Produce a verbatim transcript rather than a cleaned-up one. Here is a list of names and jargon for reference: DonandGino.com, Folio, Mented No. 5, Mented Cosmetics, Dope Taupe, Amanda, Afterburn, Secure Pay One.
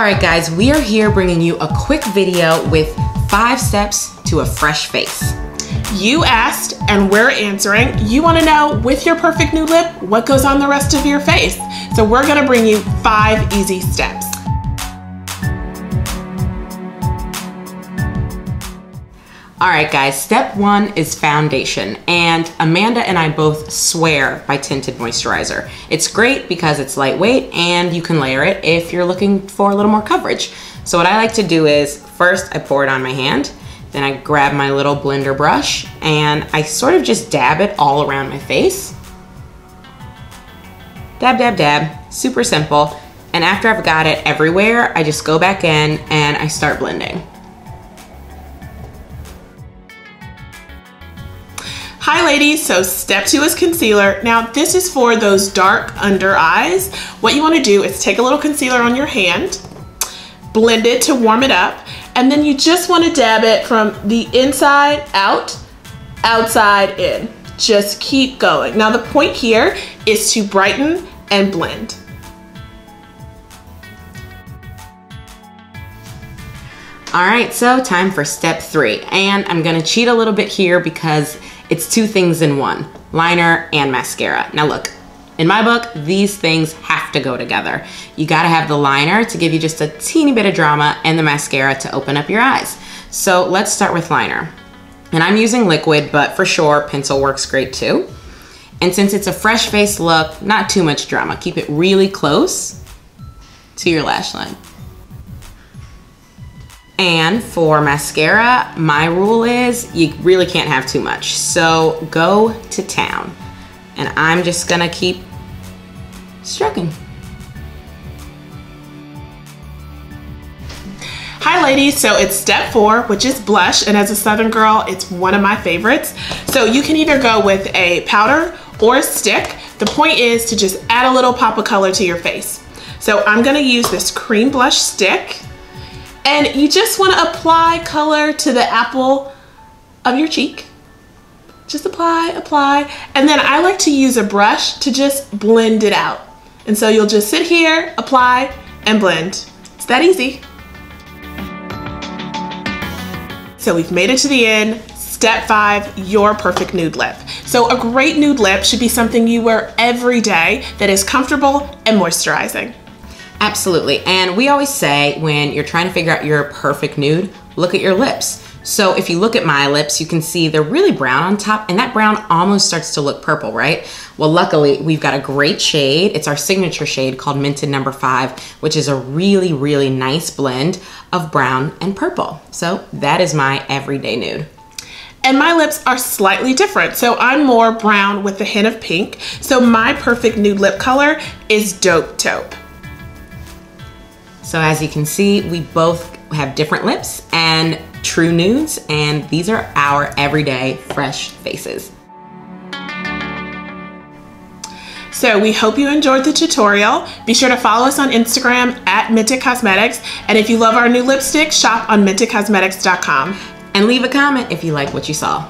All right guys, we are here bringing you a quick video with five steps to a fresh face. You asked and we're answering. You wanna know, with your perfect new lip, what goes on the rest of your face? So we're gonna bring you five easy steps. All right guys, step one is foundation, and Amanda and I both swear by tinted moisturizer. It's great because it's lightweight and you can layer it if you're looking for a little more coverage. So what I like to do is first I pour it on my hand, then I grab my little blender brush and I sort of just dab it all around my face. Dab, dab, dab, super simple. And after I've got it everywhere, I just go back in and I start blending. Hi ladies, so step two is concealer. Now this is for those dark under eyes. What you wanna do is take a little concealer on your hand, blend it to warm it up, and then you just wanna dab it from the inside out, outside in. Just keep going. Now the point here is to brighten and blend. All right, so time for step three. And I'm gonna cheat a little bit here because it's two things in one, liner and mascara. Now look, in my book, these things have to go together. You gotta have the liner to give you just a teeny bit of drama and the mascara to open up your eyes. So let's start with liner. And I'm using liquid, but for sure, pencil works great too. And since it's a fresh face look, not too much drama. Keep it really close to your lash line. And for mascara, my rule is you really can't have too much. So go to town. And I'm just gonna keep stroking. Hi ladies, so it's step four, which is blush. And as a Southern girl, it's one of my favorites. So you can either go with a powder or a stick. The point is to just add a little pop of color to your face. So I'm gonna use this cream blush stick. And you just want to apply color to the apple of your cheek. Just apply, apply. And then I like to use a brush to just blend it out. And so you'll just sit here, apply, and blend. It's that easy. So we've made it to the end. Step five, your perfect nude lip. So a great nude lip should be something you wear every day that is comfortable and moisturizing. Absolutely, and we always say when you're trying to figure out your perfect nude, look at your lips. So if you look at my lips, you can see they're really brown on top, and that brown almost starts to look purple, right? Well, luckily, we've got a great shade. It's our signature shade called Mented number five, which is a really, really nice blend of brown and purple. So that is my everyday nude. And my lips are slightly different. So I'm more brown with a hint of pink. So my perfect nude lip color is Dope Taupe. So as you can see, we both have different lips and true nudes, and these are our everyday fresh faces. So we hope you enjoyed the tutorial. Be sure to follow us on Instagram at Mented Cosmetics, and if you love our new lipstick, shop on mented cosmetics dot com. And leave a comment if you like what you saw.